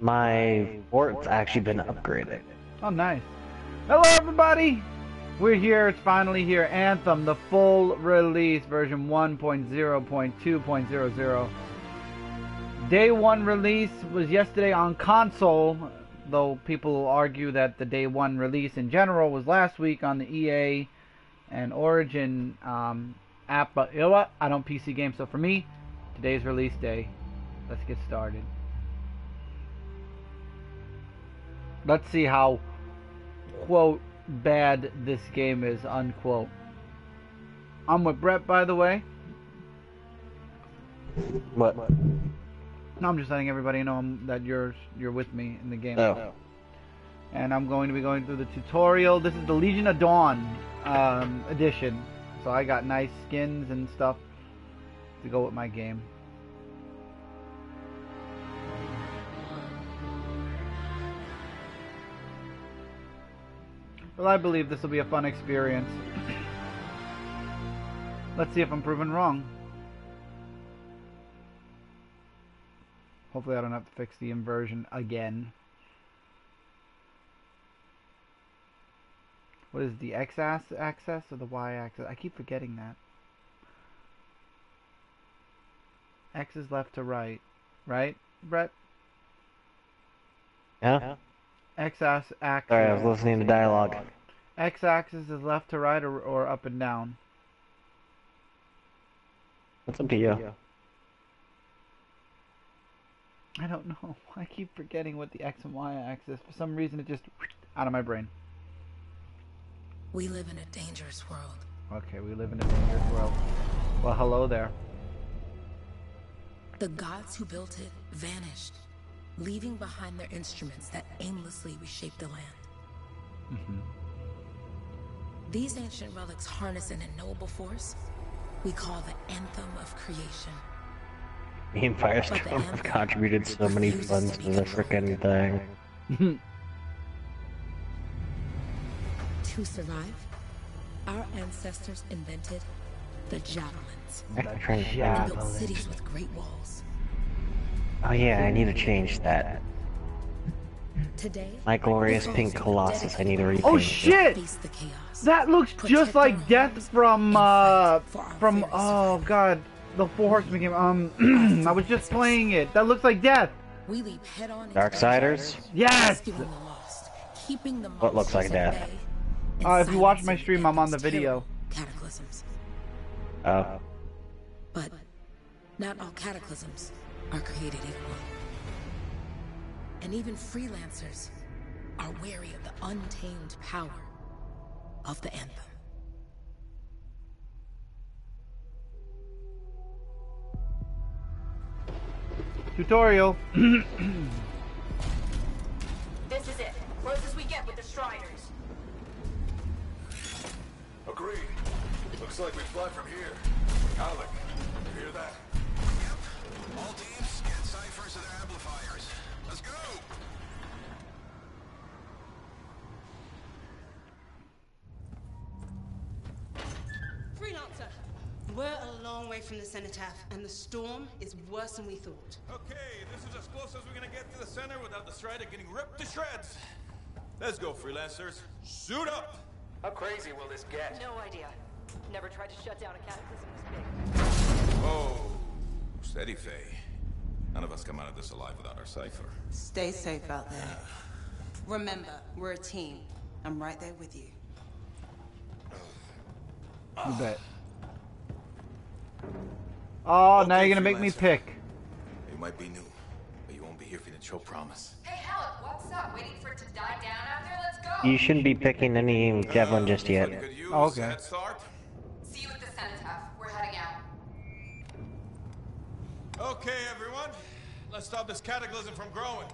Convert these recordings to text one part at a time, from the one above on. my fort's actually been upgraded. Oh, nice. Hello, everybody! We're here, it's finally here. Anthem, the full release, version 1.0.2.00. Day 1 release was yesterday on console, though people argue that the day 1 release in general was last week on the EA and Origin app, but you know what? I don't PC game, so for me, today's release day. Let's get started. Let's see how, quote, bad this game is, unquote. I'm with Brett, by the way. What? No, I'm just letting everybody know that you're with me in the game. Oh. And I'm going to be going through the tutorial. This is the Legion of Dawn edition. So I got nice skins and stuff to go with my game. Well, I believe this will be a fun experience. Let's see if I'm proven wrong. Hopefully I don't have to fix the inversion again. What is the x-axis or the y-axis? I keep forgetting that. X is left to right. Right, Brett? Yeah. X-axis. Sorry, I was listening to dialogue. X-axis is left to right or up and down? That's up to you. I don't know. I keep forgetting what the X and Y axis. For some reason, it just out of my brain. We live in a dangerous world. Okay, we live in a dangerous world. Well, hello there. The gods who built it vanished, leaving behind their instruments that aimlessly reshape the land. Mm-hmm. These ancient relics harness an unknowable force we call the Anthem of Creation. Me and Firestorm have contributed so many funds to the frickin' thing. To survive, our ancestors invented the javelins. And built cities with great walls. Oh yeah, I need to change that. Today, my glorious pink Colossus, I need to repaint it. Oh shit! That looks just like Death from oh god, the Four Horsemen game. I was just playing it. That looks like Death. We leap head on Darksiders? Yes! What looks like Death? If you watch my stream, I'm on the video. Cataclysms. Oh. But not all cataclysms are created equal. And even freelancers are wary of the untamed power of the Anthem. Tutorial. This is it. Closest we get with the Striders. Agreed. Looks like we fly from here. Alec, you hear that? Yep. All teams get ciphers to their amplifiers. Let's go. Freelancer. We're a long way from the Cenotaph, and the storm is worse than we thought. Okay, this is as close as we're gonna get to the center without the Strider getting ripped to shreds. Let's go, Freelancers. Suit up! How crazy will this get? No idea. Never tried to shut down a cataclysm this big. Whoa. Steady, Faye. None of us come out of this alive without our cipher. Stay safe out there. Remember, we're a team. I'm right there with you. You bet. Oh, okay, now you're gonna make me pick. You might be new, but you won't be here for the show, promise. Hey, Alec, what's up? Waiting for it to die down out there? Let's go. You shouldn't be picking any Javelin just yet. Oh, okay. See you at the Cenotaph. We're heading out. Okay, everyone. Let's stop this cataclysm from growing,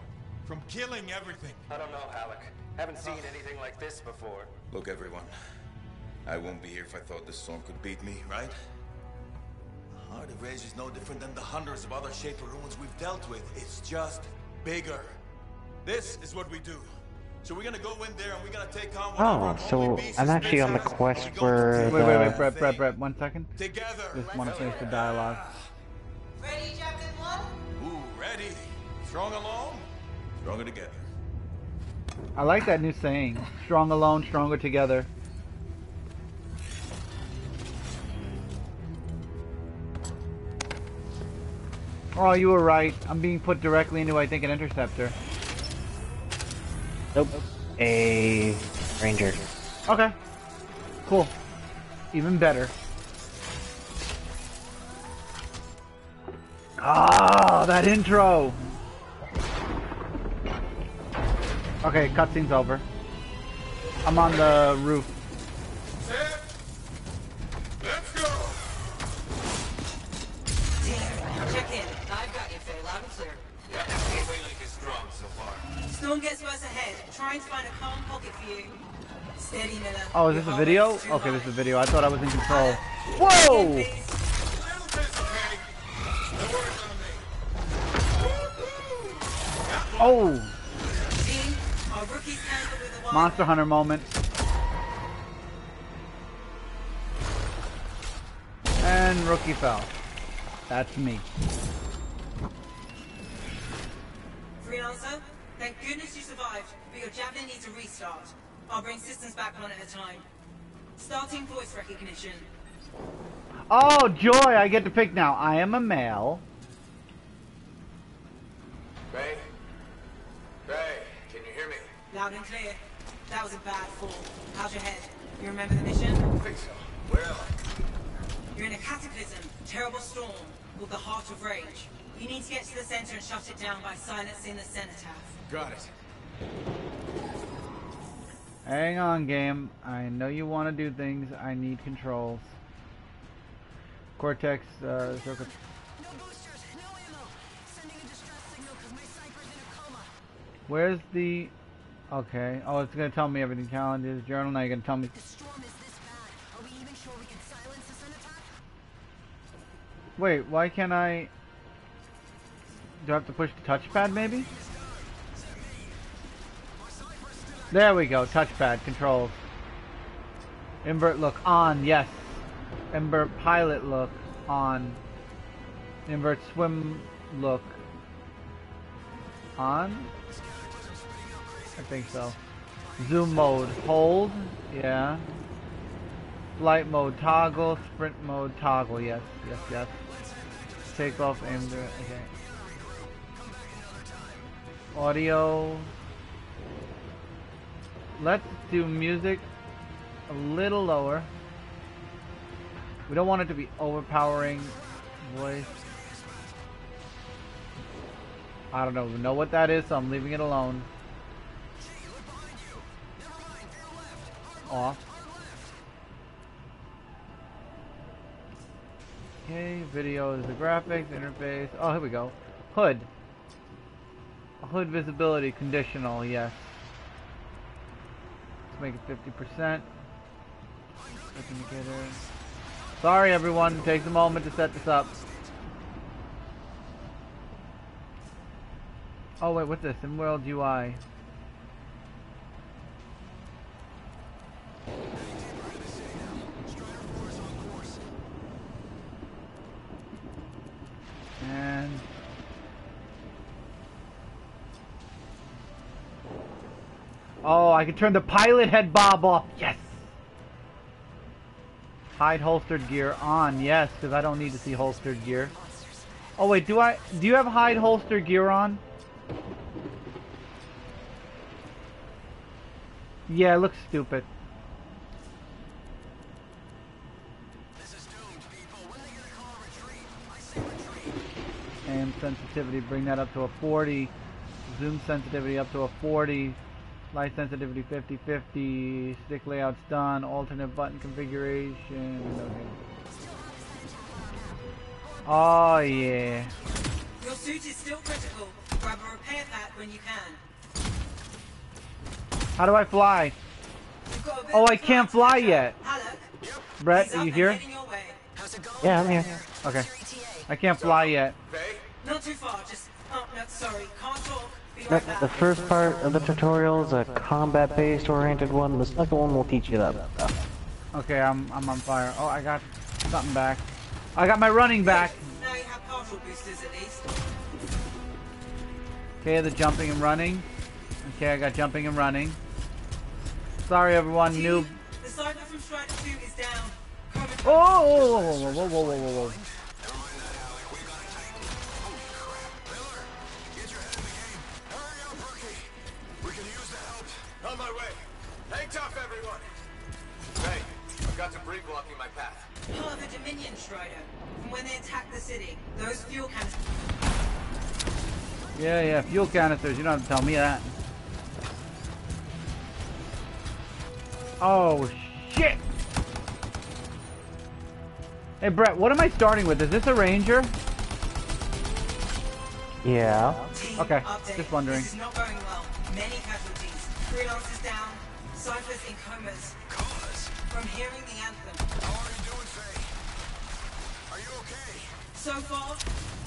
from killing everything. I don't know, Alec. Haven't seen anything like this before. Look, everyone. I won't be here if I thought this storm could beat me, right? Heart of Rage is no different than the hundreds of other Shaper ruins we've dealt with. It's just bigger. This is what we do. So we're gonna go in there and we're gonna take on one of our only beasts. I'm actually on the quest for the... Wait, Brett, 1 second. Together. Just wanna finish the dialogue. Ready, Captain One? Ooh, ready. Strong alone? Stronger together. I like that new saying. Strong alone, stronger together. Oh, you were right. I'm being put directly into, I think, an Interceptor. Nope. A Ranger. Okay. Cool. Even better. Ah, that intro! Okay, cutscene's over. I'm on the roof. Let's go! Check in. I've got you, Faye, loud and clear. Yeah, the way link is strong so far. Storm gets worse ahead. Trying to find a calm pocket for you. Steady, Miller. Oh, is this a video? Okay, this is a video. I thought I was in control. Whoa! Oh! Monster Hunter moment. And rookie fell. That's me. Freelancer, thank goodness you survived, but your Javelin needs a restart. I'll bring systems back on at a time. Starting voice recognition. Oh, joy! I get to pick now. I am a male. Ray? Ray, can you hear me? Loud and clear. That was a bad fall. How's your head? You remember the mission? I think so. Where am I? You're in a cataclysm, terrible storm, called the Heart of Rage. You need to get to the center and shut it down by silencing the Cenotaph. Got it. Hang on, game. I know you want to do things. I need controls. Cortex, circuit. Where's the... Okay. Oh, it's going to tell me everything. Challenges, journal. Now you're going to tell me... The storm is this bad. Are we even sure we can silence the Cenotaph? Wait, why can't I... Do I have to push the touchpad, maybe? There we go. Touchpad. Controls. Invert look. On. Yes. Invert pilot look. On. Invert swim look. On? I think so. Zoom mode, hold, yeah. Flight mode, toggle. Sprint mode, toggle. Yes, yes, yes. Take off, aim, okay. Audio. Let's do music a little lower. We don't want it to be overpowering voice. I don't know what that is, so I'm leaving it alone. Off. Okay, video is the graphics, interface. Oh, here we go. Hood. Hood visibility, conditional, yes. Let's make it 50%. Sorry, everyone. Takes a moment to set this up. Oh, wait, what's this? In-world UI. And... Oh, I can turn the pilot head bob off. Yes! Hide holstered gear on. Yes, because I don't need to see holstered gear. Oh, wait, do you have hide holster gear on? Yeah, it looks stupid. This is doomed, people. When they get a call, retreat. I say retreat. And sensitivity, bring that up to a 40. Zoom sensitivity up to a 40. Light sensitivity 50/50. Stick layout's done. Alternate button configuration. Okay. Oh yeah. Your suit is still critical. Grab a repair pack when you can. How do I fly? Oh, I can't fly yet. Brett, are you here? Yeah, I'm here. Okay. I can't fly yet. Not too far, just... Oh, no, sorry. Can't talk. The first part of the tutorial is a combat-based oriented one. The second one will teach you that. Okay, I'm on fire. Oh, I got something back. I got my running back. Now you have partial boosters at least. Okay, the jumping and running. Okay, I got jumping and running. Sorry, everyone. Noob. The Cypher from Strider 2 is down. Oh! Whoa, whoa, whoa, whoa, whoa. Got to debris blocking my path. Part of the Dominion, Strider. From when they attacked the city, those fuel canisters. Yeah, yeah, fuel canisters. You don't have to tell me that. Oh, shit! Hey, Brett, what am I starting with? Is this a Ranger? Yeah. Okay, just wondering. This is not going well. Many casualties. Freelancers down. Ciphers in comas. From hearing the anthem. How are you doing, Faye? Are you okay? So far,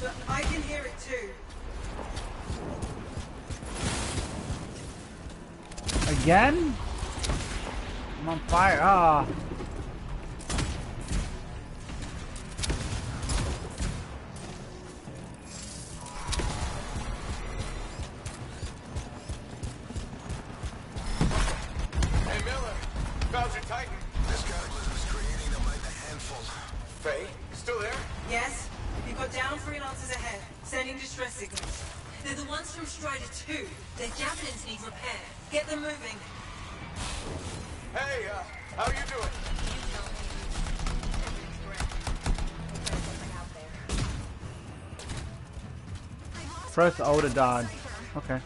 but I can hear it too. Again? I'm on fire. Ah. Hey, Miller. Found your Titan. This Cataclysm is creating them like a handful. Faye, you still there? Yes. We've got down freelancers ahead, sending distress signals. They're the ones from Strider 2. Their javelins need repair. Get them moving. Hey, how are you doing? You know me. Everything's great. There's something out there. Press O to dodge. Okay.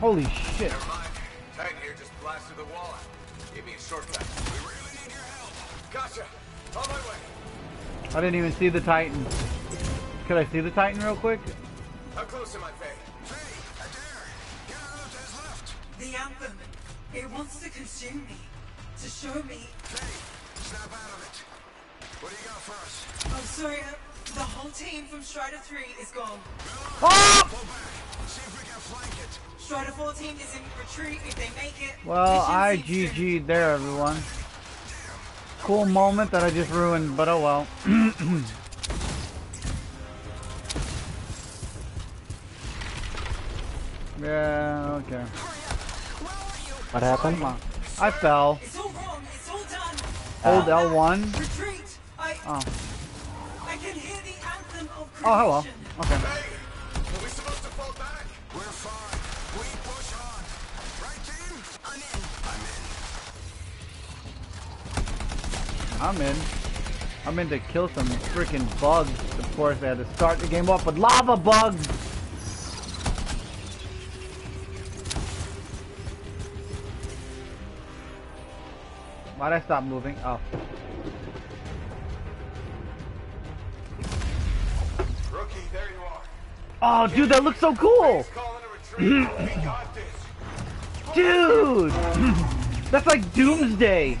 Holy shit. Never mind. Titan here just blasted the wall. Give me a shortcut. We really need your help. Gotcha. On my way. I didn't even see the Titan. Could I see the Titan real quick? How close am I, Faye? Faye, I dare. Get out of those left. The anthem. It wants to consume me. To show me. Faye, snap out of it. What do you got for us? I'm sorry. The whole team from Strider 3 is gone. Oh! Pull back. See if we can flank it. Strider 14 is in retreat if they make it. Well, I GG'd there, everyone. Cool moment that I just ruined, but oh well. Yeah, okay. What happened? I fell. It's all wrong. It's all done. Hold L1. Retreat. Oh. I can hear the anthem of creation. Oh, hello. Okay. Hey, are we supposed to fall back? We're fine. We push on. Right, team? I'm in. I'm in. I'm in to kill some freaking bugs. Of course, I had to start the game off with lava bugs. Why'd I stop moving? Oh. Rookie, there you are. Oh, dude, that looks so cool. Dude! That's like Doomsday!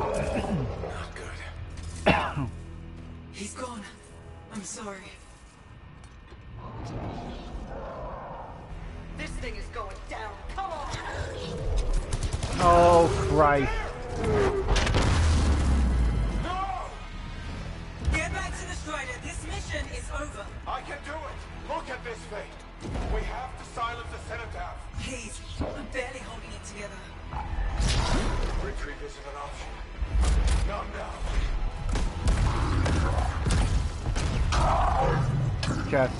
Not good. He's gone. I'm sorry. This thing is going down. Come on! Oh, Christ. I can do it! Look at this, Faye! We have to silence the Cenotaph! Please, I'm barely holding it together. Retreat isn't an option. Not now. Chest.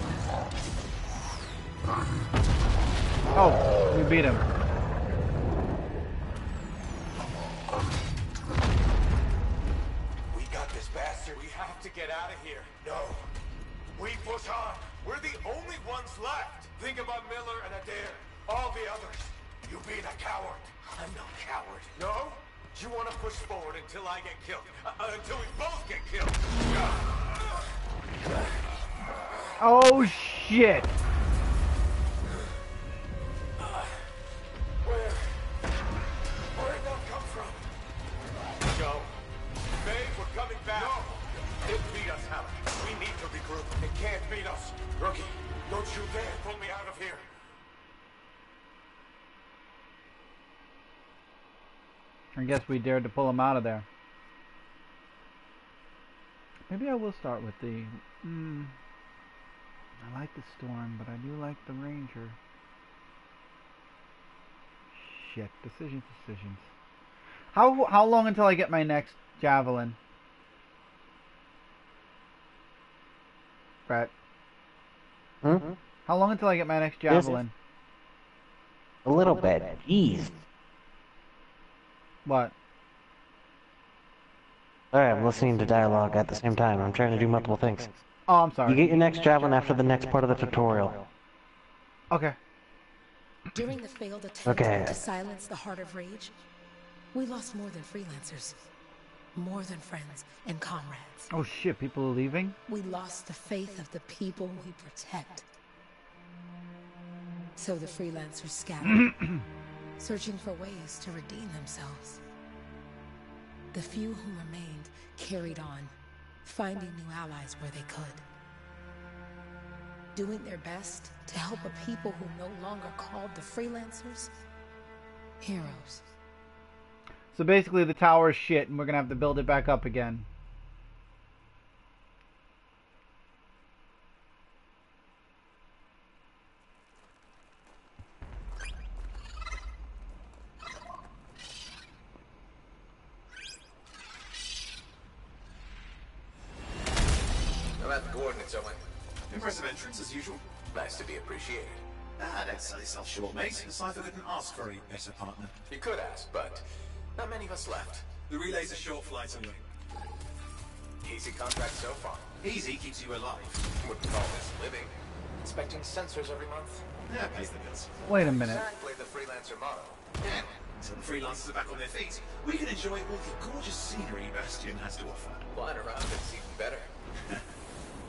Oh, we beat him. We got this bastard. We have to get out of here. No. We push on. We're the only ones left. Think about Miller and Adair. All the others. You being a coward. I'm no coward. No? You want to push forward until I get killed. Until we both get killed. Oh, shit. Where did that come from? Joe. Babe, we're coming back. No. It beat us, Hal. We need to regroup. It can't beat us. Rookie, don't you dare pull me out of here. I guess we dared to pull him out of there. Maybe I will start with the... I like the Storm, but I do like the Ranger. Shit. Decisions. How long until I get my next Javelin? Brett. Mm-hmm. How long until I get my next Javelin? A little bit. Jeez. What? Alright, I'm listening to dialogue at the same time. I'm trying to do multiple things. Oh, I'm sorry. You get your next Javelin after the next part of the tutorial. Okay. During the failed attempt to silence the Heart of Rage, we lost more than freelancers, more than friends and comrades. Oh shit, people are leaving? We lost the faith of the people we protect. So the freelancers scattered. Searching for ways to redeem themselves. The few who remained carried on, finding new allies where they could. Doing their best to help a people who no longer called the freelancers heroes. So basically the tower is shit and we're gonna have to build it back up again. Cipher couldn't ask for a better partner. You could ask, but not many of us left. The relay's a short flight away. Easy contract so far. Easy keeps you alive. Wouldn't call this living. Inspecting sensors every month. Yeah, pays the bills. Wait a minute. Exactly the freelancer model. Yeah. Until the freelancers are back on their feet, we can enjoy all the gorgeous scenery Bastion has to offer. Flying around it's even better.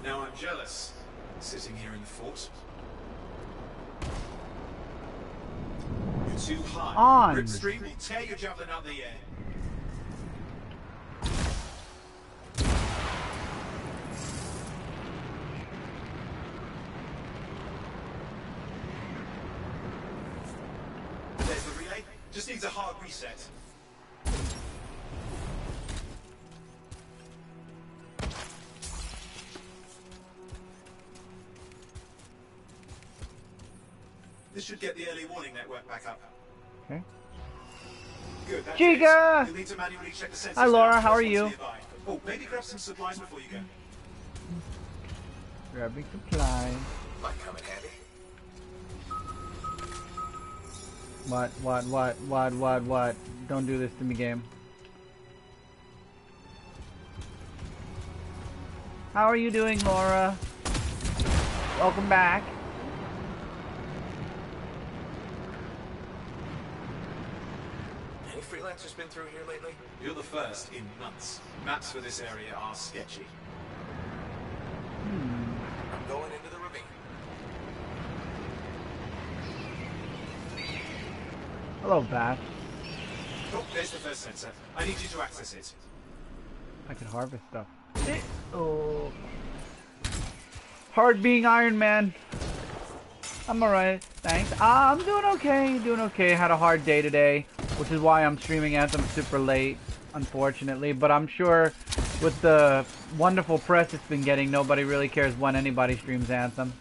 Now I'm jealous. Sitting here in the fort. Too high. On. Ripstream will tear your javelin out of the air. There's the relay. Just needs a hard reset. This should get the early warning network back up. Okay. Good, Giga! You'll need to manually check the sensors. Hi Laura, how are you? Oh, maybe grab some supplies before you go. Grabbing supplies. Might come in handy. What? Don't do this to me, game. How are you doing, Laura? Welcome back. Freelancer's been through here lately? You're the first in months. Maps for this area are sketchy. I'm going into the ravine. Hello, Bat. Oh, there's the first sensor. I need you to access it. I can harvest stuff. Oh. Hard being Iron Man. I'm alright, thanks. I'm doing okay, Had a hard day today, which is why I'm streaming Anthem super late, unfortunately. But I'm sure with the wonderful press it's been getting, nobody really cares when anybody streams Anthem.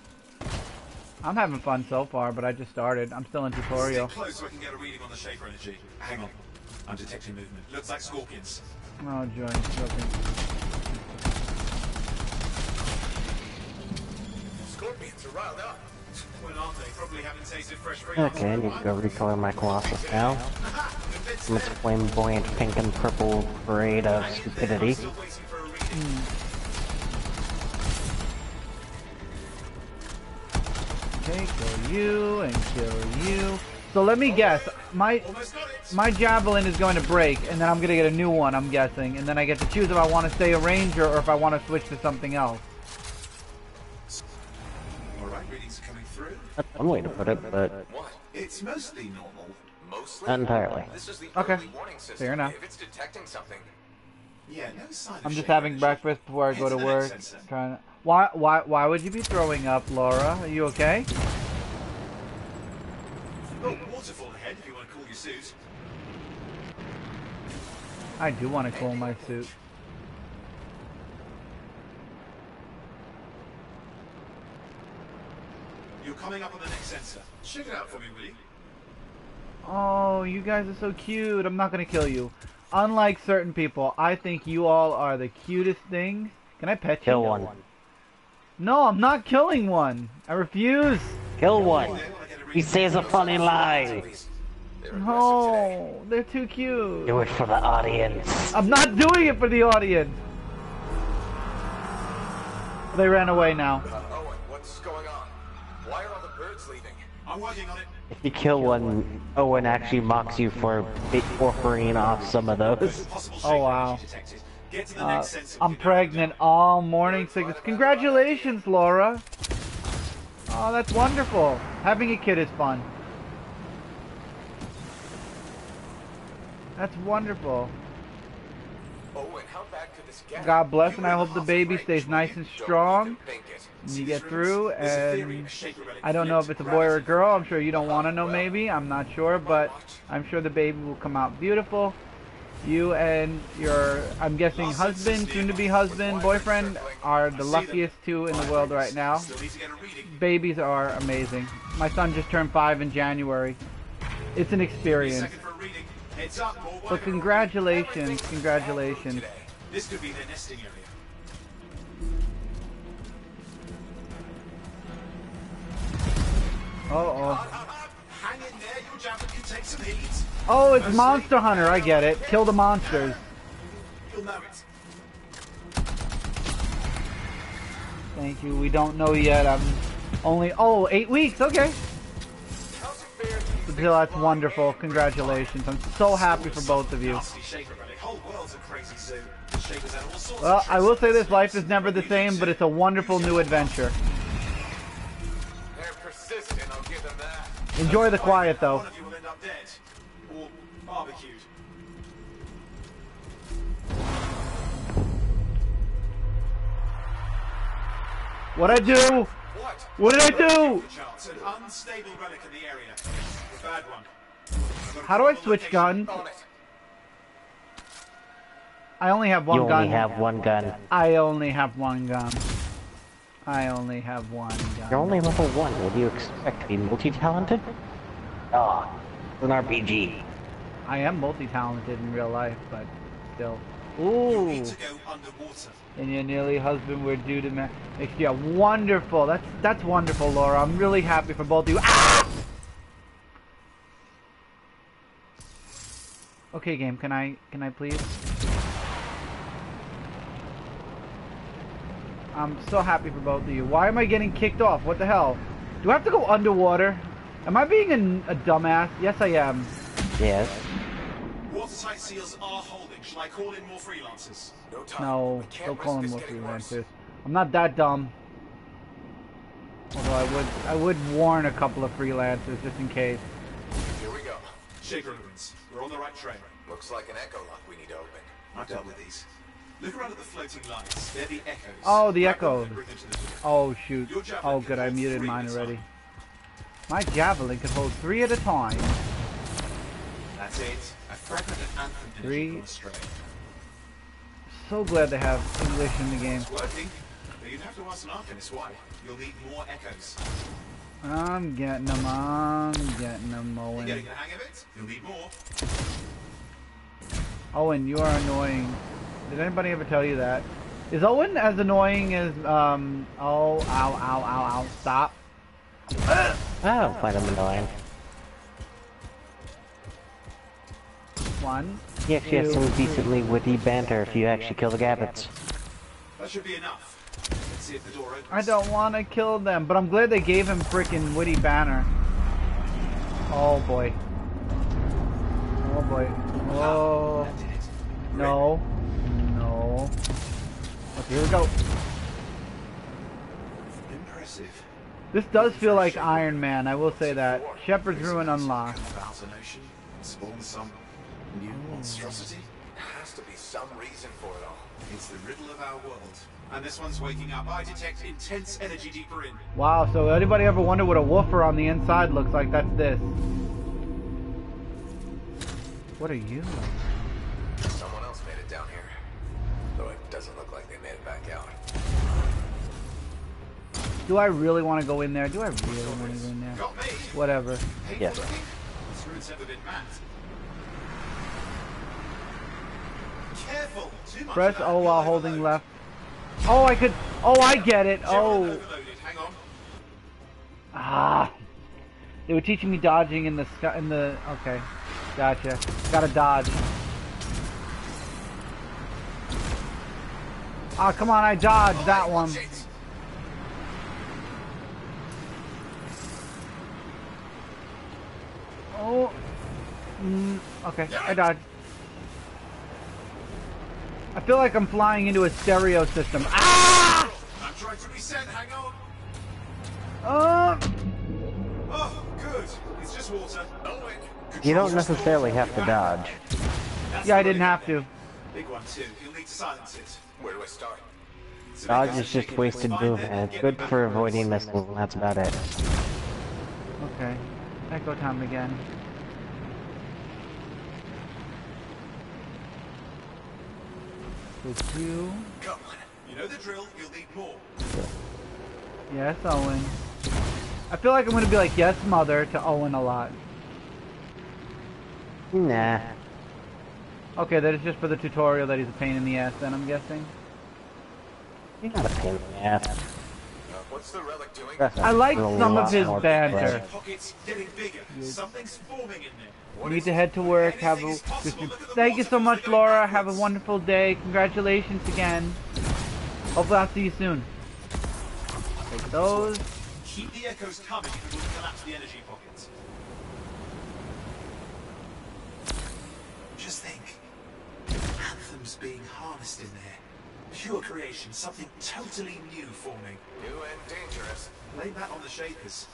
I'm having fun so far, but I just started. I'm still in tutorial. Stay close so I can get a reading on the Shaper energy. Hang on. I'm detecting movement. Looks like scorpions. Oh, joy. Scorpions are riled up. Well, aren't they? Probably Okay, I need to go recolor my Colossus now. From its flamboyant pink and purple parade of stupidity. Okay, kill you and kill you. So let me guess, my Javelin is going to break, and then I'm going to get a new one, I'm guessing, and then I get to choose if I want to stay a Ranger or if I want to switch to something else. That's one way to put it, but it's mostly normal, not entirely. Okay, fair enough. If it's detecting something, yeah, no sign I'm just having breakfast before I go to work. Trying to... Why would you be throwing up, Laura? Are you okay? Oh, waterfall ahead if you want to cool your suit. I do want to cool my suit. You're coming up on the next sensor. Check it out for me, will you? Oh, you guys are so cute. I'm not gonna kill you. Unlike certain people, I think you all are the cutest things. Can I pet you? Kill one. No, I'm not killing one. I refuse. Kill one. He says a funny lie. No, they're too cute. Do it for the audience. I'm not doing it for the audience. They ran away now. What's going on? Why are all the birds leaving? I'm working on it. If you kill one, Owen actually mocks you for offering off some of those. Oh wow. I'm pregnant all morning sickness. Congratulations, Laura. Oh, that's wonderful. Having a kid is fun. That's wonderful. God bless, and I hope the baby stays nice and strong. You get through, and I don't know if it's a boy or a girl. I'm sure you don't want to know, maybe. I'm not sure, but I'm sure the baby will come out beautiful. You and your, I'm guessing, husband, soon-to-be husband, boyfriend, are the luckiest two in the world right now. Babies are amazing. My son just turned 5 in January. It's an experience. So congratulations, congratulations. This could be the nesting area. Uh-oh. Hang in there, your javelin can take some heat. Oh, it's Monster Hunter, I get it. Kill the monsters. You'll know it. Thank you, we don't know yet. I'm only, oh, 8 weeks, okay. So that's wonderful, congratulations. I'm so happy for both of you. Well, I will say this, life is never the same, but it's a wonderful new adventure. Enjoy the quiet, though. What'd I do? What did I do? How do I switch guns? I only have one gun. You only have one gun. I only have one gun. I only have one gun. You're only level 1. What do you expect? To be multi-talented? Ah, it's an RPG. I am multi-talented in real life, but still. Ooh. You need to go underwater. And your nearly husband were due to marry. Yeah, wonderful. That's wonderful, Laura. I'm really happy for both of you. Ah! Okay, game. Can I please? I'm so happy for both of you. Why am I getting kicked off? What the hell? Do I have to go underwater? Am I being a dumbass? Yes, I am. Yes. Watertight seals are holding. Shall I call in more freelancers? No, don't call in more freelancers. I'm not that dumb. Although I would warn a couple of freelancers just in case. Here we go. Shaker ruins. We're on the right train. Looks like an echo lock we need to open. I've dealt with these. Look around at the floating lights. They're the echoes. Oh, the echoes. Oh shoot. Oh good, I muted mine already. My javelin can hold 3 at a time. That's it. A fragment of Anthem. 3. So glad they have English in the game. You'd have to ask an Arcanist why. You'll need more echoes. I'm getting them. Owen. You're getting the hang of it? You'll need more. Owen, you are annoying. Did anybody ever tell you that? Is Owen as annoying as, oh, ow, ow, ow, ow, stop. I don't find them annoying. One. He actually has some decently witty banter if you actually kill the Gabbits. That should be enough. Let's see if the door opens. I don't want to kill them, but I'm glad they gave him frickin' witty banter. Oh boy. Oh boy. Oh. No. No. Okay, here we go. Impressive. This does feel like Iron Man, I will say that. Shepherd's Ruin unlocked. Spawn some new monstrosity? There has to be some reason for it all. It's the riddle of our world. And this one's waking up. I detect intense energy deeper in. Wow, so anybody ever wonder what a woofer on the inside looks like? That's this. What are you? Someone else made it down here. Though it doesn't look like they made it back out. Do I really want to go in there? Do I really want to go in there? Whatever. Yes. Yeah. Careful, press O while holding left. Oh, I could. Oh, I get it. Oh. Ah. They were teaching me dodging in the sky. In the. Okay. Gotcha. Gotta dodge. Ah, come on! I dodged that one. Oh, okay, I dodged. I feel like I'm flying into a stereo system. Ah! I'm trying to reset, hang on. Oh, good. It's just water. You don't necessarily have to dodge. Yeah, I didn't have to. Big one too. You'll need to silence it. Where do I start? Dodge is just wasted movement. And it's good for avoiding missing. That's about it. Okay. Echo time again. With you. Come on. You know the drill, you'll need more. Yes, Owen. I feel like I'm gonna be like, yes, mother, to Owen a lot. Nah. Okay, that is just for the tutorial that he's a pain in the ass then, I'm guessing. He's not a pain in the ass. What's the relic doing? I like some of his banter. We need to head to work. Have a... Thank you so much, Laura. Have a wonderful day. Congratulations again. Hopefully I'll see you soon. Take those. Keep the echoes coming and we'll collapse the energy pockets. Just think. Anthem's being harnessed in there. Pure creation, something totally new forming. New and dangerous. Blame that on the Shapers.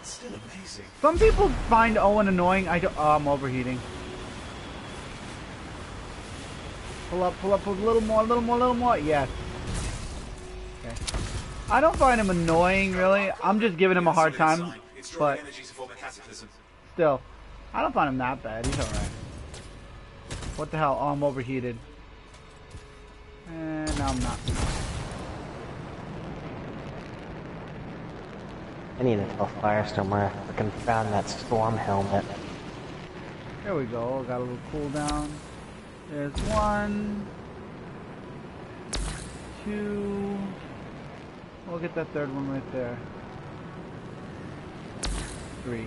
It's still amazing. Some people find Owen annoying. I do. Oh, I'm overheating. Pull up a little more, Yes. Okay. I don't find him annoying, really. I'm just giving him a hard time. But still, I don't find him that bad. He's alright. What the hell? Oh, I'm overheated. And I'm not. I need a little fire somewhere. I can found that storm helmet. There we go. Got a little cooldown. There's one. Two. We'll get that third one right there. Three.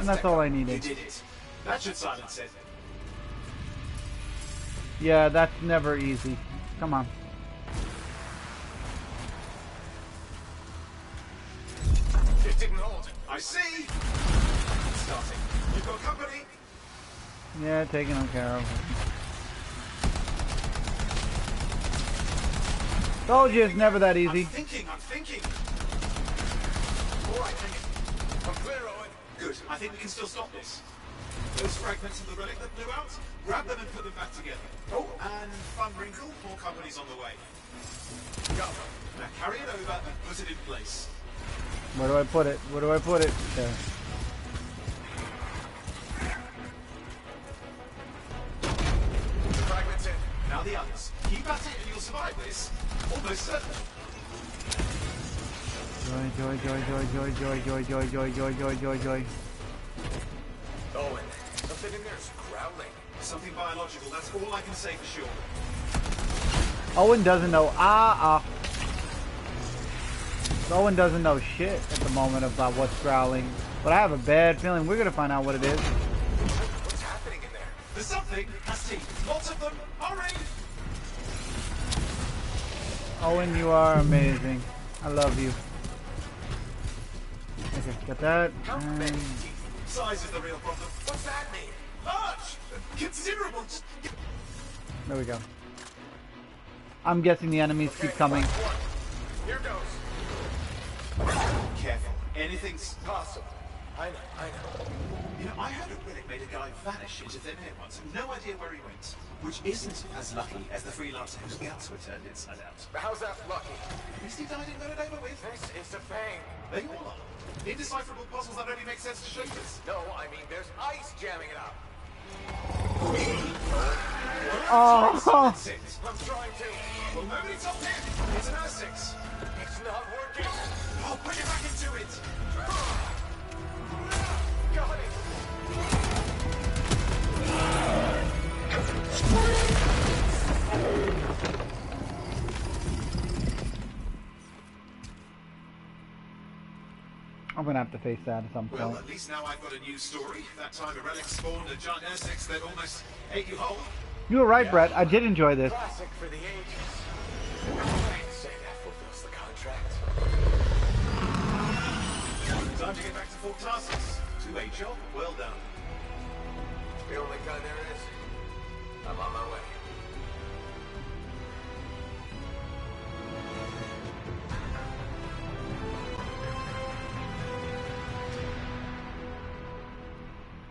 And that's all I needed. You did it. That should silence it. Yeah, that's never easy. Come on. It didn't hold. I see. Starting. You've got company. Yeah, taking on care of. Told you it's never that easy. I'm thinking. All right, I'm clear. Good. I think we can still stop this. Those fragments of the relic that blew out, grab them and put them back together. Oh, and fun wrinkle, more companies on the way. Go. Now carry it over and put it in place. Where do I put it? There. The fragments in. Now the others. Keep at it and you'll survive this. Almost certainly. Joy, joy, joy, joy, joy, joy, joy, joy, joy, joy, joy, joy, joy. there's growling. Something biological, that's all I can say for sure. Owen doesn't know. Owen doesn't know shit at the moment about what's growling. But I have a bad feeling we're gonna find out what it is. What's happening in there? There's something. Has teeth. Lots of them. Alright. Owen, you are amazing. I love you. Okay, got that. How many teeth? Size is the real problem. What's that mean? Large! Considerable! There we go. I'm guessing the enemies keep coming. Here goes. Careful. Anything's possible. I know, I know. You know, I heard a relic made a guy vanish into thin air once, no idea where he went. Which isn't as lucky as the Freelancer whose guts were turned inside out. But how's that lucky? At least he died and got it over with. This is the thing. They all are. Indecipherable puzzles that only make sense to shooters. No, I mean there's ice jamming it up. Oh! I'm trying to. Well, nobody's up there. It's an R6. It's not working. I'll put you back into it. Got it. I'm gonna have to face that at some point. Well, at least now I've got a new story. That time a relic spawned a giant Essex that almost ate you whole. You were right, yeah. Brett. I did enjoy this. Classic for the ages. I'd say that fulfills the contract. Time to get back to Fort Tarsus. 2A job, well done. The only guy there is. I'm on my way.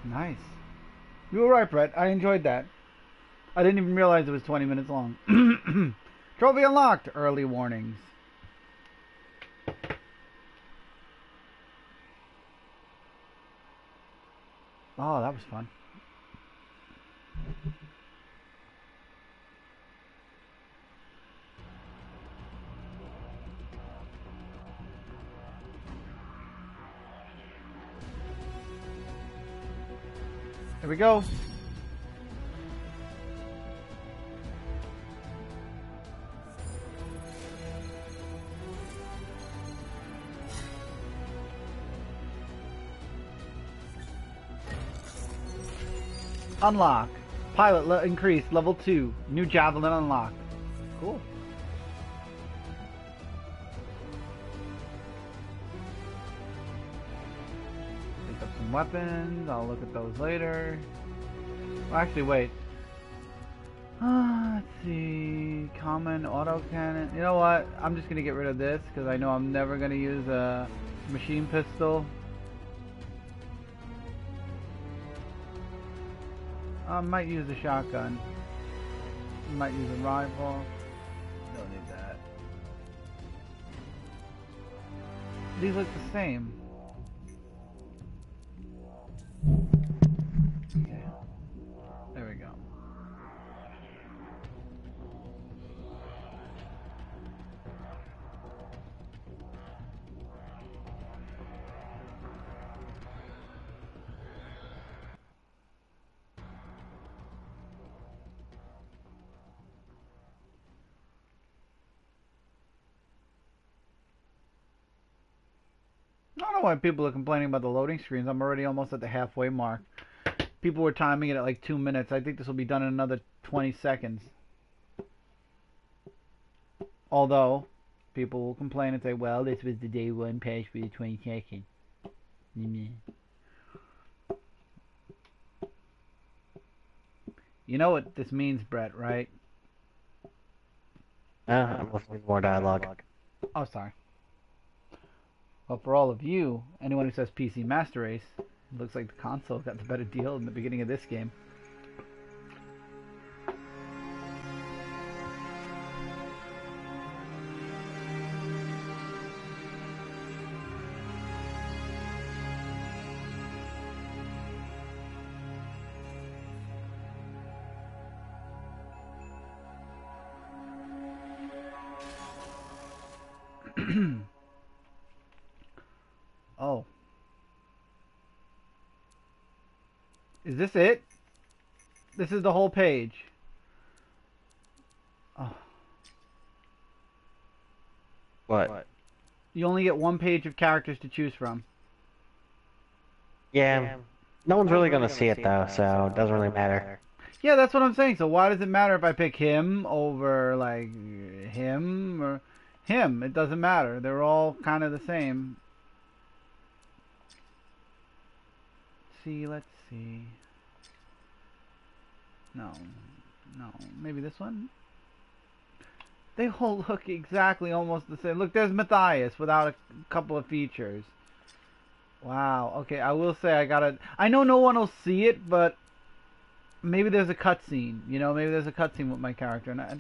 Nice. You were right, Brett. I enjoyed that. I didn't even realize it was 20 minutes long. Trophy unlocked. Early warnings. Oh, that was fun. Here we go. Unlock. Pilot increased. Level 2. New Javelin unlocked. Cool. Pick up some weapons. I'll look at those later. Well, actually, wait. Let's see. Common autocannon. You know what? I'm just going to get rid of this because I know I'm never going to use a machine pistol. I might use a shotgun. Might use a rifle. Don't need that. These look the same. Yeah. There we go. Why people are complaining about the loading screens. I'm already almost at the halfway mark. People were timing it at like 2 minutes. I think this will be done in another 20 seconds. Although, people will complain and say, well, this was the day one patch for the 20 seconds. You know what this means, Brett, right? I'm listening to more dialogue. Oh, sorry. Well, for all of you, anyone who says PC Master Race, it looks like the console got the better deal in the beginning of this game. Is this it? This is the whole page. Oh. What? You only get one page of characters to choose from. Yeah. No one's really going to see it, though, so it doesn't really matter. Yeah, that's what I'm saying. So why does it matter if I pick him over, like, him or him? It doesn't matter. They're all kind of the same. Let's see. No. No. Maybe this one? They all look exactly almost the same. Look, there's Mathias without a couple of features. Wow. Okay, I will say I gotta... I know no one will see it, but... Maybe there's a cutscene. You know, maybe there's a cutscene with my character. And I,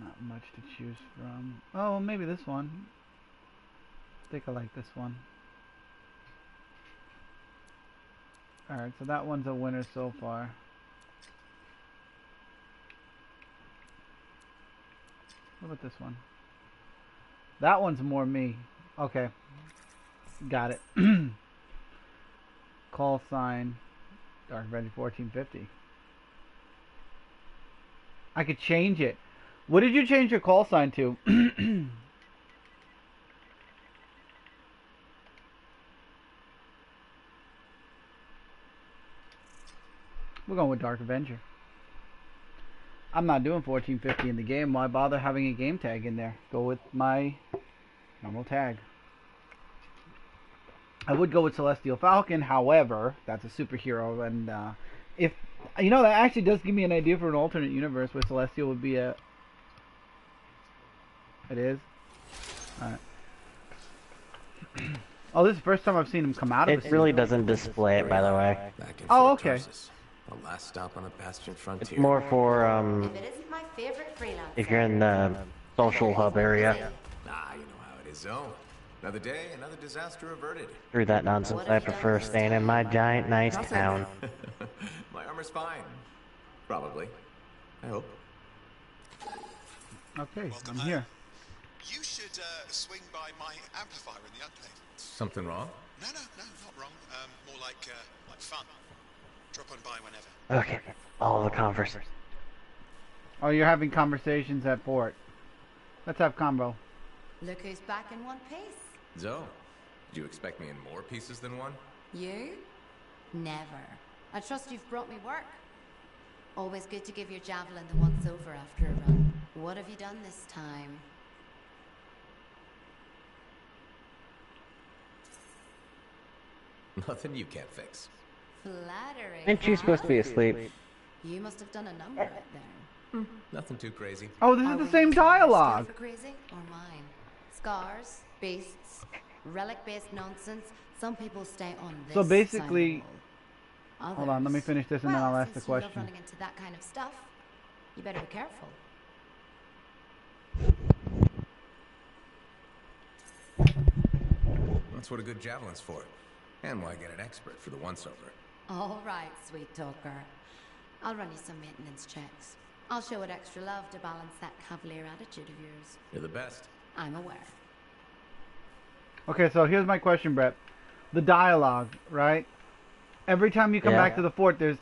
not much to choose from. Oh, maybe this one. I think I like this one. Alright, so that one's a winner so far. What about this one? That one's more me. Okay. Got it. Call sign Dark Avenger 1450. I could change it. What did you change your call sign to? We're going with Dark Avenger. I'm not doing 1450 in the game. Why bother having a game tag in there? Go with my normal tag. I would go with Celestial Falcon. However, that's a superhero, and if you know, that actually does give me an idea for an alternate universe where Celestial would be a. It is. All right. Oh, this is the first time I've seen him come out of it. It really doesn't display it, by the way. Oh, okay. Tarsus. The last stop on the Bastion frontier. It's more for, if you're in the social hub area. Nah, you know how it is, though. Another day, another disaster averted. Through that nonsense, I prefer staying in my giant, nice town. My armor's fine. Probably. I hope. Okay, I'm here. You should swing by my amplifier in the update. Something wrong? No, not wrong. More like fun. Drop on by whenever. Okay, all the conversations. Oh, you're having conversations at port. Let's have combo. Look who's back in one piece. Zoe, did you expect me in more pieces than one? You? Never. I trust you've brought me work. Always good to give your javelin the once over after a run. What have you done this time? Nothing you can't fix. Flattering. And she's supposed to be asleep. You must have done a number of it then. Nothing too crazy. Oh, this is the same dialogue. For crazy or mine? Scars, beasts, relic-based nonsense. Some people stay on this. So basically, hold on. Let me finish this, and then I'll ask the question. Well, since you love running into that kind of stuff, you better be careful. That's what a good javelin's for, and why get an expert for the once-over. All right, sweet talker. I'll run you some maintenance checks. I'll show it extra love to balance that cavalier attitude of yours. You're the best. I'm aware. Okay, so here's my question, Brett. The dialogue, right? Every time you come back to the fort, there's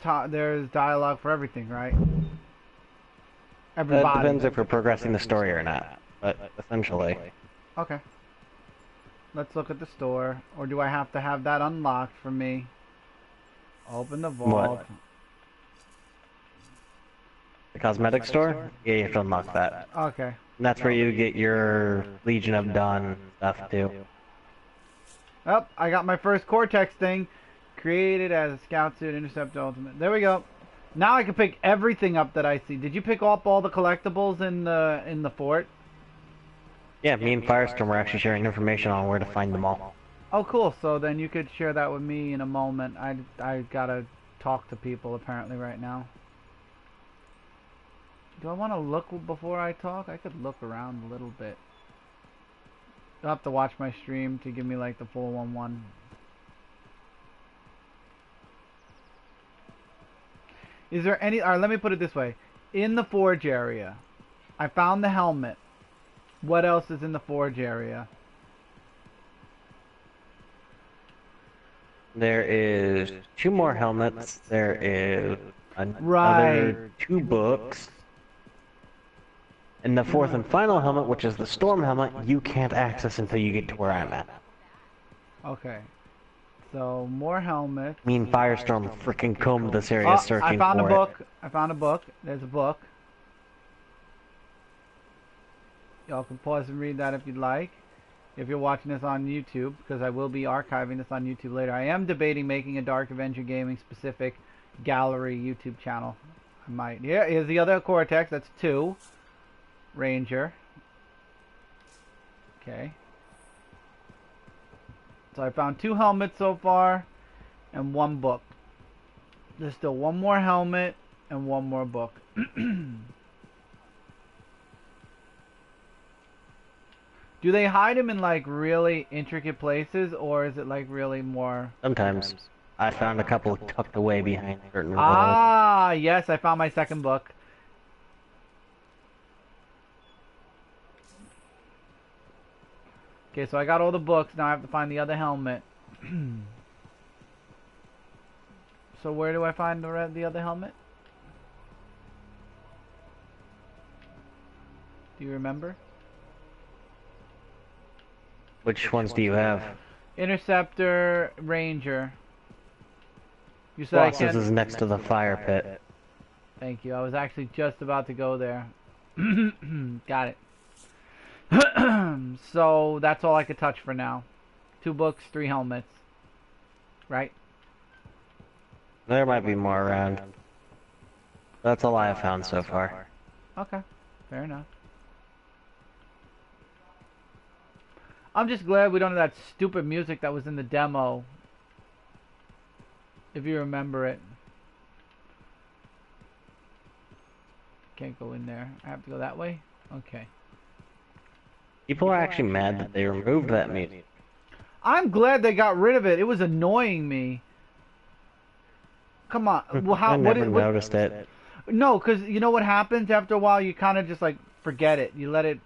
dialogue for everything, right? Everybody. It depends if we're progressing the story or not, but essentially. Okay. Let's look at the store. Or do I have to have that unlocked for me? Open the vault. What? The cosmetic store? Yeah, you have to unlock that. Okay. And that's where you get your Legion of Dawn stuff too. Oh, I got my first Cortex thing. Created as a scout suit, intercept ultimate. There we go. Now I can pick everything up that I see. Did you pick up all the collectibles in the fort? Yeah, me and Firestorm were actually sharing information on where to find them all. Oh, cool. So then you could share that with me in a moment. I gotta talk to people apparently right now. Do I want to look before I talk? I could look around a little bit. You'll have to watch my stream to give me like the 411. Is there any... Alright, let me put it this way. In the forge area, I found the helmet. What else is in the forge area? There is two more helmets. There is another two books. And the fourth and final helmet, which is the Storm helmet, you can't access until you get to where I'm at. Okay. So, more helmets. I mean, Firestorm freaking combed this area searching for it. I found a book. I found a book. There's a book. Y'all can pause and read that if you'd like. If you're watching this on YouTube, because I will be archiving this on YouTube later. I am debating making a Dark Avenger Gaming specific gallery YouTube channel. I might. Yeah, here's the other Cortex. That's two. Ranger. Okay. So I found two helmets so far and one book. There's still one more helmet and one more book. Do they hide them in like really intricate places, or is it like really more... Sometimes. I found a couple tucked away behind certain walls. Ah, yes, I found my second book. Okay, so I got all the books, now I have to find the other helmet. So where do I find the other helmet? Do you remember? Which ones do you have? Interceptor, Ranger. You said Colossus is next to the fire pit. Thank you, I was actually just about to go there. Got it. So that's all I could touch for now. Two books, three helmets. Right? There might be more around. That's all I have found so far. Okay, fair enough. I'm just glad we don't have that stupid music that was in the demo. If you remember it. Can't go in there. I have to go that way? Okay. People are actually mad that they removed that music. I'm glad they got rid of it. It was annoying me. Come on. Well, how, I never noticed it. No, because you know what happens? After a while, you kind of just like forget it. You let it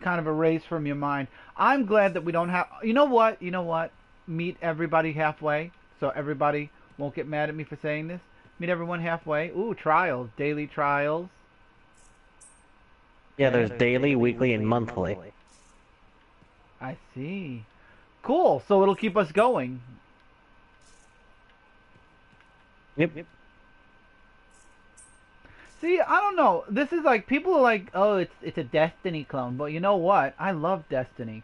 kind of erase from your mind. I'm glad that we don't have... You know what? You know what? Meet everybody halfway. So everybody won't get mad at me for saying this. Meet everyone halfway. Ooh, trials. Daily trials. Yeah, there's daily, weekly, and monthly. I see. Cool, so it'll keep us going. Yep. See, I don't know. This is like, people are like, oh, it's a Destiny clone. But you know what? I love Destiny.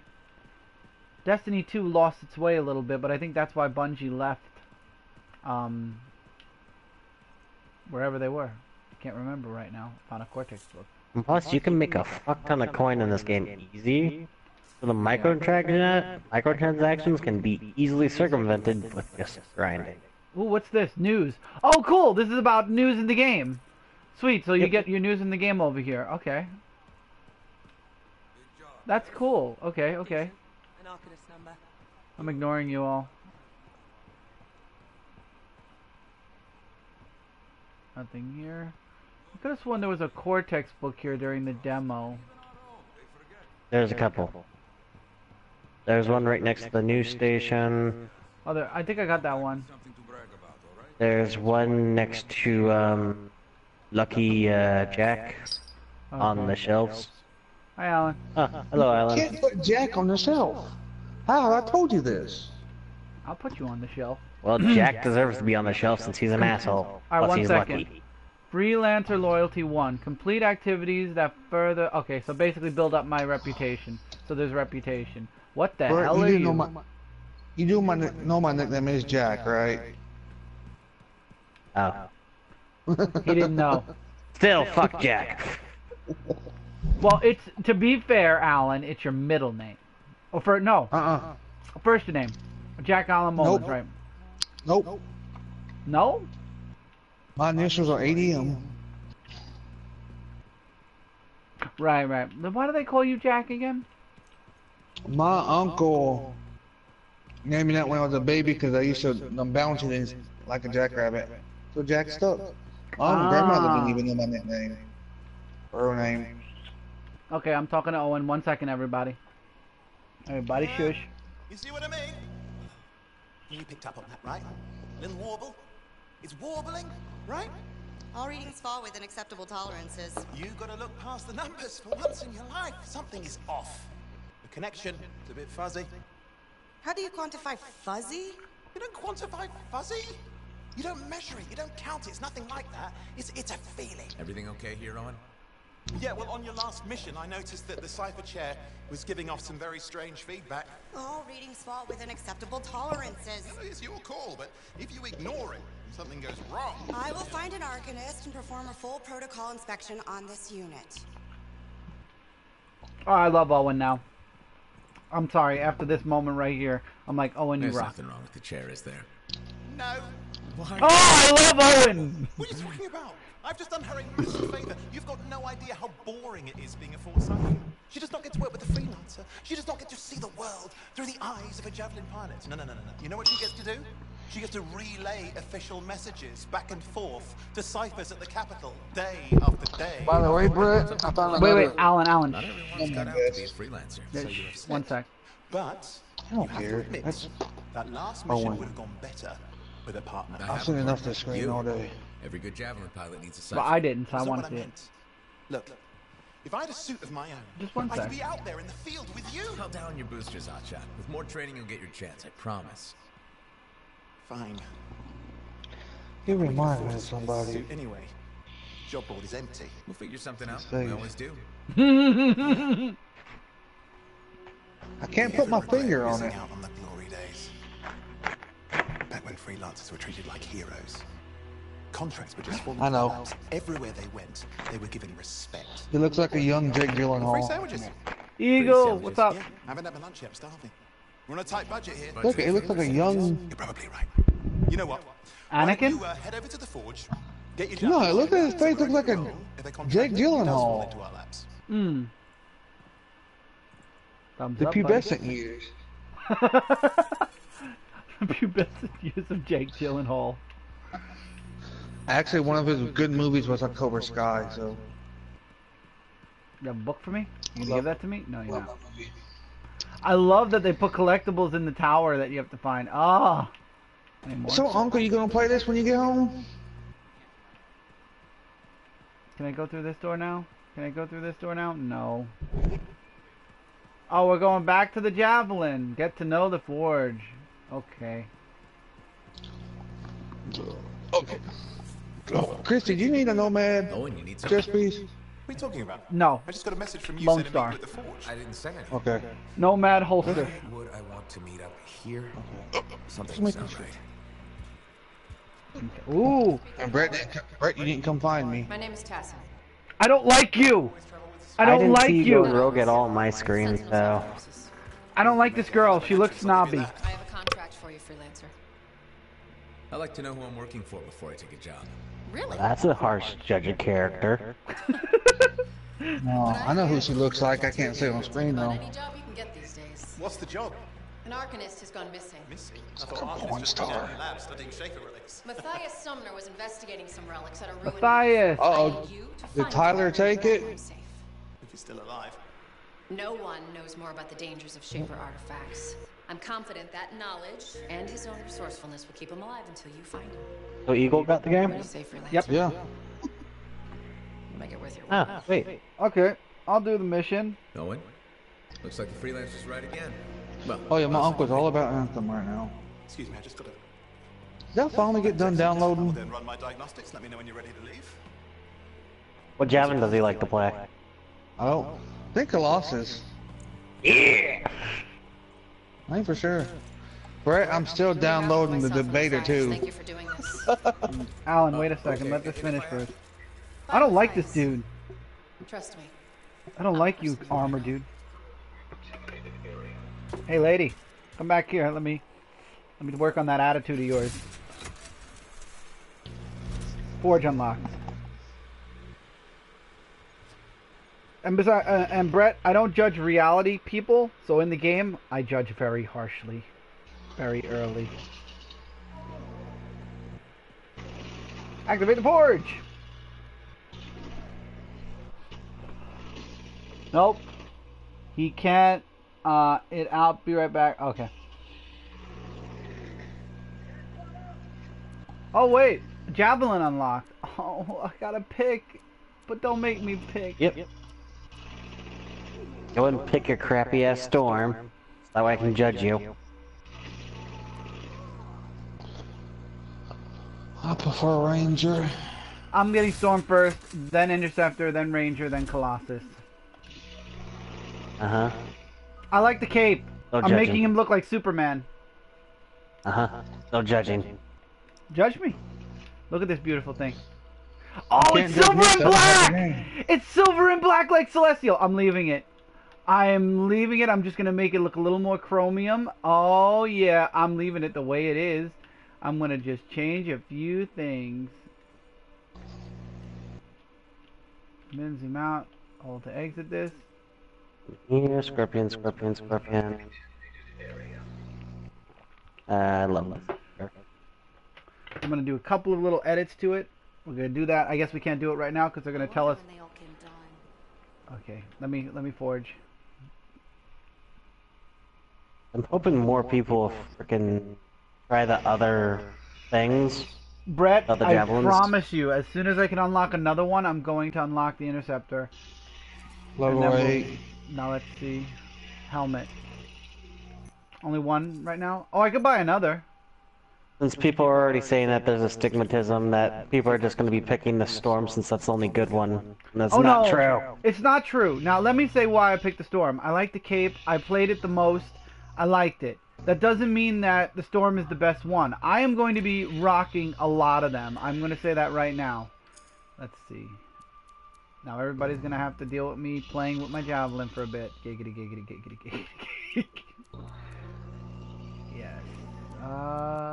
Destiny 2 lost its way a little bit, but I think that's why Bungie left wherever they were. I can't remember right now. Found a Cortex book. And plus, you can make a fuck ton of coin in this game easy, so the microtransactions can be easily circumvented with just grinding. Ooh, what's this? News. Oh, cool! This is about news in the game! Sweet, so you get your news in the game over here. Okay. That's cool. Okay, okay. I'm ignoring you all. Nothing here. I could have sworn there was a Cortex book here during the demo. There's a couple. There's one right next to the news station. Oh, there, I think I got that one. There's one next to Lucky Jack on the shelves. Hi, Alan. Hello, Alan. You can't put Jack on the shelf. How? I told you this. I'll put you on the shelf. Well, Jack deserves to be on the shelf since he's an asshole. All right, plus, he's lucky. Freelancer loyalty 1. Complete activities that further... Okay, so basically build up my reputation. So there's reputation. What the hell are you? You do know my nickname is Jack, right? Oh. He didn't know. Still, fuck Jack. Well, it's... To be fair, Alan, it's your middle name. Oh, for... No. First name. Jack Alan Mullins, right? Nope. No? My initials are ADM. Right, right. Then why do they call you Jack again? My uncle named me that when I was a baby because I used to bounce things like a jackrabbit. So Jack stuck. My grandmother didn't even know my nickname. Her name. Okay, I'm talking to Owen. 1 second, everybody. Everybody, shush. You see what I mean? You picked up on that, right? Little warble. It's warbling, right? All readings fall within acceptable tolerances. You gotta look past the numbers for once in your life. Something is off. The connection is a bit fuzzy. How do you quantify fuzzy? You don't quantify fuzzy. You don't measure it. You don't count it. It's nothing like that. It's a feeling. Everything okay here, Owen? Yeah, well, on your last mission, I noticed that the Cipher chair was giving off some very strange feedback. All readings fall within acceptable tolerances. You know, it's your call, but if you ignore it, something goes wrong. I will find an Arcanist and perform a full protocol inspection on this unit. Oh, I love Owen now. I'm sorry, after this moment right here, I'm like, Owen, you rock. There's nothing wrong with the chair, is there? No. Why? Oh, I love Owen! What are you talking about? I've just done her a massive favor. You've got no idea how boring it is being a Forsyth. She does not get to work with a freelancer. She does not get to see the world through the eyes of a Javelin pilot. No. You know what she gets to do? She gets to relay official messages back and forth to ciphers at the capital, day after day. By the way, Brett, I found wait, Alan. Not everyone's got out to be a freelancer. So you have 1 sec. But you have to admit, that last mission would have gone better with a partner. I've seen enough to screen all day. Every good Javelin pilot needs a cipher. But I didn't, so I wanted it. Look, if I had a suit of my own, just 1 sec. I'd be out there in the field with you. Tell down your boosters, Acha. With more training, you'll get your chance, I promise. Fine. You remind me of somebody. Anyway, job board is empty. We'll figure something out. We always do. I can't put my finger on it. Out on the glory days. Back when freelancers were treated like heroes. Contracts were just falling out. Everywhere they went, they were given respect. He looks like a young Jake Gyllenhaal. Free sandwiches. Eagle, what's up? Yeah, I haven't had my lunch yet. I'm starving. We're on a tight budget here. Look, it looks like a young. You're probably right. You know what? Anakin. You, head over to the forge. Get your no, look at his face. Looks like a Jake Gyllenhaal. Hmm. The pubescent years. The pubescent years of Jake Gyllenhaal. Actually, one of his good movies was October Sky, so... You have a book for me? You gonna give that to me? No, you're not. I love that they put collectibles in the tower that you have to find. Ah! Oh. So, Uncle, you gonna play this when you get home? Can I go through this door now? Can I go through this door now? No. Oh, we're going back to the Javelin. Get to know the Forge. Okay. Okay. Christy, do you need a Nomad? Owen, you need something. Just please. What are you talking about? No. I just got a message from you saying to meet with the Forge. I didn't say anything. Okay. Nomad holster. Why would I want to meet up here? Okay. Something's not right. Ooh. And Brett, you didn't come find me. My name is Tassa. I don't like you. I didn't see you. Rogue at all on my screen, though. I don't like this girl. She looks snobby. I have a contract for you, Freelancer. I like to know who I'm working for before I take a job. Really? That's a harsh judge of character. No, I know who she looks like. I can't say on screen though. What's the job? An Arcanist has gone missing. One star. Mathias Sumner was investigating some relics at a ruin. Mathias. Oh, did Tyler take it? If he's still alive. No one knows more about the dangers of Shaper artifacts. I'm confident that knowledge and his own resourcefulness will keep him alive until you find him. So Eagle got the game? Yep. Yeah. Make it worth your while. Ah, wait. Okay, I'll do the mission. No one? Looks like the freelancer's right again. Well, oh yeah, my uncle's all about Anthem right now. Excuse me, I just got to... Did that finally get done downloading? Then run my diagnostics. Let me know when you're ready to leave. What Javelin does he like to play? Oh, I think Colossus. Yeah! I ain't for sure. Brett, I'm still downloading the debater too. Thank you for doing this. Alan, wait a second. Okay, let this finish first. I don't like this dude. Trust me. I don't like you, armor dude. Hey, lady, come back here. Let me work on that attitude of yours. Forge unlocked. And Brett, I don't judge reality people, so in the game, I judge very harshly. Very early. Activate the forge! Nope. He can't. I'll be right back. Okay. Oh, wait. Javelin unlocked. Oh, I gotta pick. But don't make me pick. Yep. Go ahead and pick your crappy ass Storm. That way I can judge you. I prefer Ranger. I'm getting Storm first, then Interceptor, then Ranger, then Colossus. Uh-huh. I like the cape. I'm making him look like Superman. Uh-huh. No judging. Judge me. Look at this beautiful thing. Oh, it's silver and black! It's silver and black like Celestial. I'm leaving it. I am leaving it. I'm just going to make it look a little more chromium. Oh, yeah. I'm leaving it the way it is. I'm going to just change a few things. Then zoom out. Hold to exit this. Yeah, scorpion. I love this. I'm going to do a couple of little edits to it. We're going to do that. I guess we can't do it right now because they're going to tell us. Okay, let me forge. I'm hoping more people freaking try the other things. Brett, I promise you, as soon as I can unlock another one, I'm going to unlock the Interceptor. Level 8. Now let's see. Helmet. Only one right now? Oh, I could buy another. Since people are already saying that there's a stigmatism that people are just going to be picking the Storm since that's the only good one. And that's not true. It's not true. Now let me say why I picked the Storm. I like the cape. I played it the most. I liked it. That doesn't mean that the Storm is the best one. I am going to be rocking a lot of them. I'm going to say that right now. Let's see. Now everybody's going to have to deal with me playing with my Javelin for a bit. Giggity. Yes.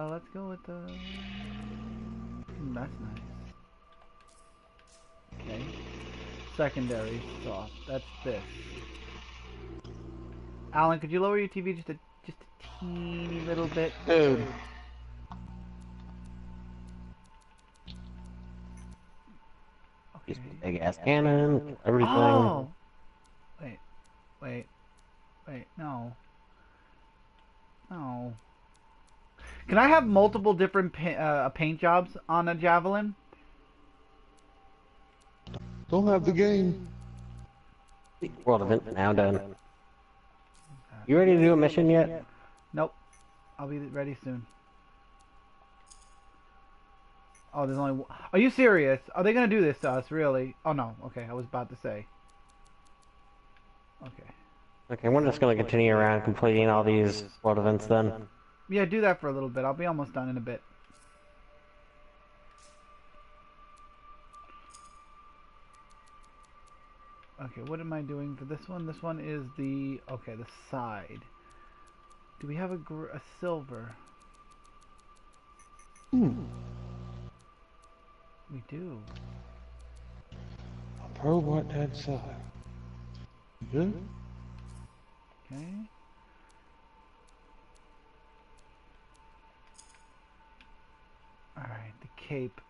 Let's go with the... that's nice. Okay. Secondary soft. That's this. Alan, could you lower your TV just a teeny little bit? Dude. Just big ass cannon, everything. Oh! Wait, no. Can I have multiple different paint jobs on a Javelin? Don't have the game. World event now done. You ready to do a mission yet? Nope. I'll be ready soon. Oh, there's only one. Are you serious? Are they going to do this to us, really? Oh, no. Okay, I was about to say. Okay, we're just going to continue around completing all these world events then. Yeah, do that for a little bit. I'll be almost done in a bit. Okay, what am I doing for this one? This one is the... Okay, the side. Do we have a silver? Ooh. We do. A pro what that side. Good. Okay. All right, the cape.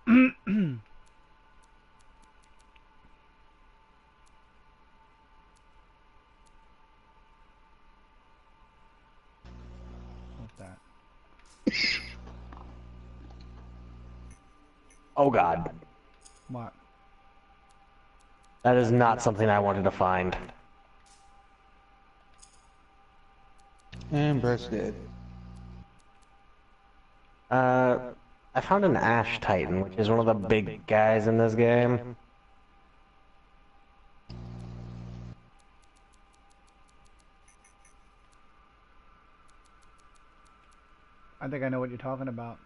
What's that? Oh God! What? That is not something I wanted to find. And Brett's dead. I found an Ash Titan, which is one of the big guys in this game. I think I know what you're talking about.